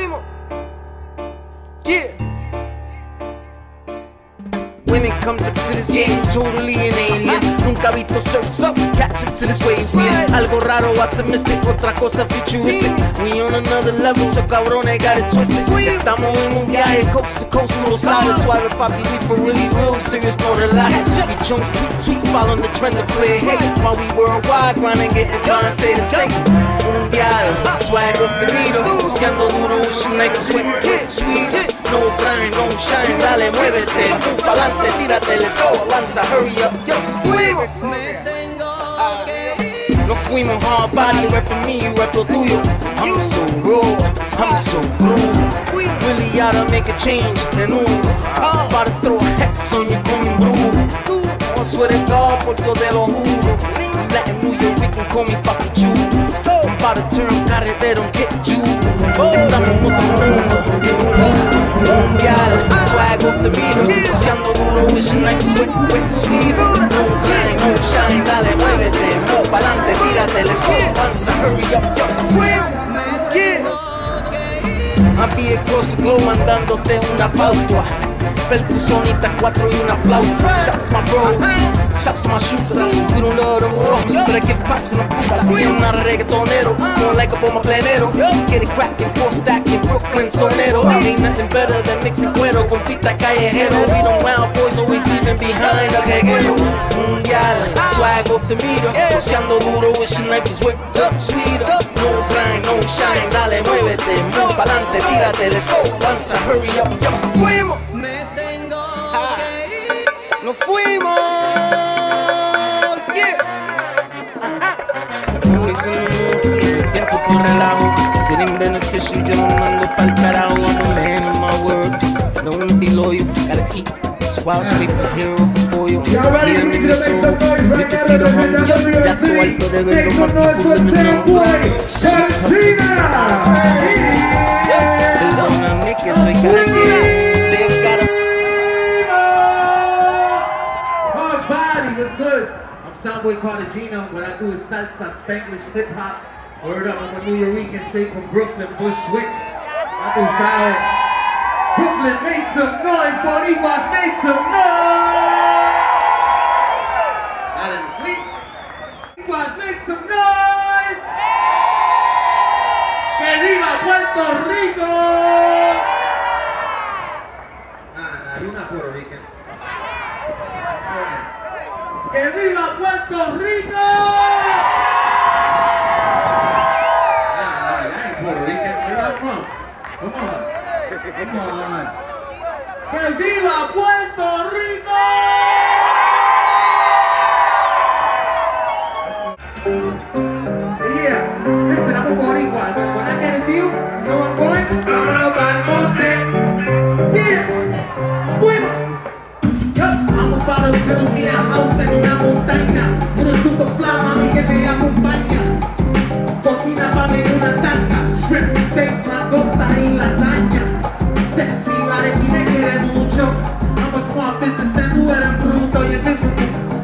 fuimos. Yeah. When it comes up to this game, totally an alien. Nunca visto surf's up, catch up to this wave. Yeah. Algo raro, optimistic, otra cosa futuristic. We on another level, so cabrón, I got it twisted. Ya estamos en un viaje, coast to coast, no lo sabes. Suave, papi, we for really real, serious, no relax. We chunks, tweet, following the trend to play. Hey, while we worldwide, grinding, getting blind, stay to stay. Un viaje, swag up the needle, buceando duro, wishing I could sweat, sweet it. No grind, no shine, dale, muévete, tú pa'lante, tírate, let's go, lanza, hurry up, yo, fuimos. No fuimos hard body, reppin' me, you rep lo tuyo. I'm so raw, I'm so blue. Really gotta make a change, and I'm about to throw hex on you, coming blue. I swear to God, por Dios te lo juro. Latin New York, we can call me Papi Chu. I'm about to turn carretero and get you. Estamos en otro mundo. Mundial, swag off the middle, buceando duro, wishing I could sweat, sweet. No grind, no shine, dale, muévete, let's go, pa'lante, tírate, let's go, danza, hurry up, yo, yeah. I'll be across the globe mandándote una pauta, percusionista, 4 y una flauta. Shouts my bros, shouts my shooters, we don't love them bros, but I give props and I'm putas. Soy una reggaetonero, more like a bomba planero. Get it crackin', full stackin', Brooklyn sonero. Ain't nothing better than mixing cuero con pita callejero. We don't wild boys always leaving behind a reguero. Mundial, swag off the meter, boceando duro, wishing I could whip up sweeter. No grind, no shine, dale, muévete, muy pa'lante, tírate, let's go, danza, hurry up, yo, fuimos. Nos fuimos, yeah. Hoy se me el tiempo por relajo. Feeling beneficial, yo no mando pa'l carajo. I'm a man of my word, no one be loyal. Gotta eat, swallow, sleep, hero for pollo. Pídeme mi solo, you can see the homie. Ya estoy alto de verlo, my people let me know. Shit, hustle, perdóname que soy calle. What's good? I'm Soundboy Cartagena. What I do is salsa, Spanglish, hip-hop. Word up, I'm a New Yorker straight from Brooklyn, Bushwick. I do sound. Brooklyn, make some noise, Boricuas, make some noise! Boricuas, make some noise! Que viva Puerto Rico! Nah, you're not Puerto Rican. Yeah. ¡Que viva Puerto Rico! That ain't Puerto Rican. Where y'all from? Come on. Come on. ¡Que viva Puerto Rico! Yeah, listen, I'm a Boricua. When I get a deal, you know where I'm going? Vámonos pa'l monte. Yeah, bueno. Para el pelo mira house en una montaña, una superfly, mami que me acompaña. Cocina pa' mí una tanga, shrimp steak, magota y lasaña. Sexy, Mareki me quiere mucho. I'm a smart businessman, tú eres bruto. Y en vez de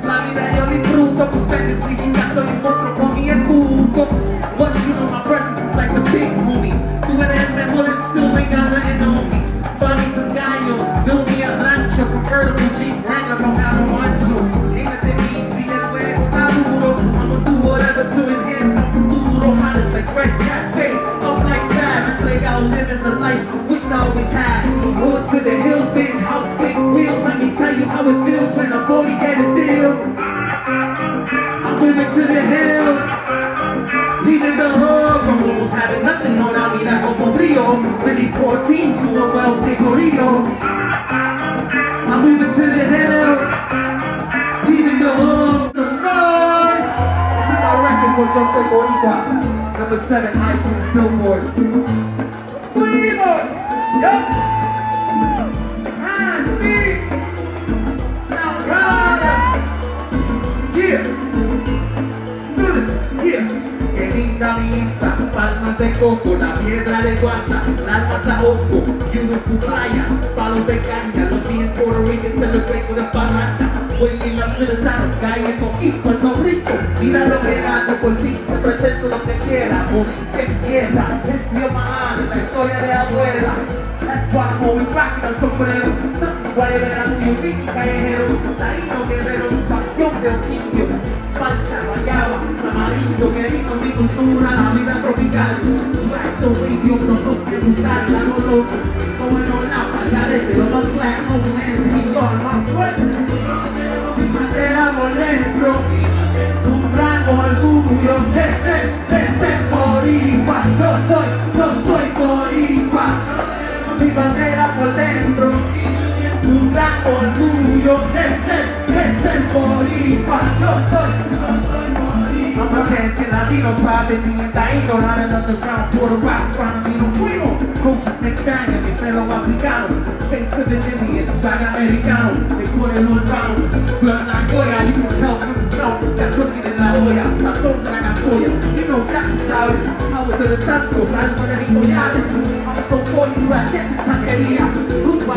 la vida yo disfruto, pues ustedes ni quinta soy un monstruo con mi cuco. What you know, my presence is like the big homie. Tú eres el mejor, and still ain't got nothing on me. Bunnies and gallos, build me a rancho from Urban Jeep. Always high, hood to the hills, big house, big wheels. Let me tell you how it feels when a Bori get a deal. I'm moving to the hills, leaving the hood from almost having nothing on. I mean, I go for brio, really poor team to a well-paid Rio. I'm moving to the hills, leaving the hood. The noise. This is our record for Yo Soy Boricua, #7 iTunes Billboard. Fuimos. Yo, I speak, now brother, yeah, do this, yeah, que linda camisa, palmas de coco, la piedra de guata, larvas a oco, y unos pupayas, palos de caña, los pies por Rico se los ve con la parranda. Voy mi manso de sano, cae en poquito, Puerto Rico, mira lo que hago por ti, me presento donde quiera, bonita en tierra, es mi mamá, la historia de abuela. That's why I'm always rocking a sombrero. That's why era muy unique, callejeros, taínos, guerreros, pasión de oquillo, pancha, guayaba, amarillo, querido, mi cultura, la vida tropical. Swag so radio, no nos preguntan, la no loco, como en una palgarete, lo más flag, no man, mi gol, más fuerte. Mi bandera por dentro, un gran orgullo de ser boricua. Yo soy boricua. Mi bandera por dentro, un gran orgullo de ser boricua. Yo soy boricua. I'm a Mexican Latino, proud to be a Taíno, running up the ground, Puerto Rico, Panamino, fuego. Coaches me extrañan, mi pelo africano, face of an Indian, swag americano. They call it urbano, blood like Goya, you can tell from the snow. Got cooking in la olla, sazón de la capoya. You know that you sabes, powers of the santos, alma de mi collada. So boys, right there, chantería, rumba,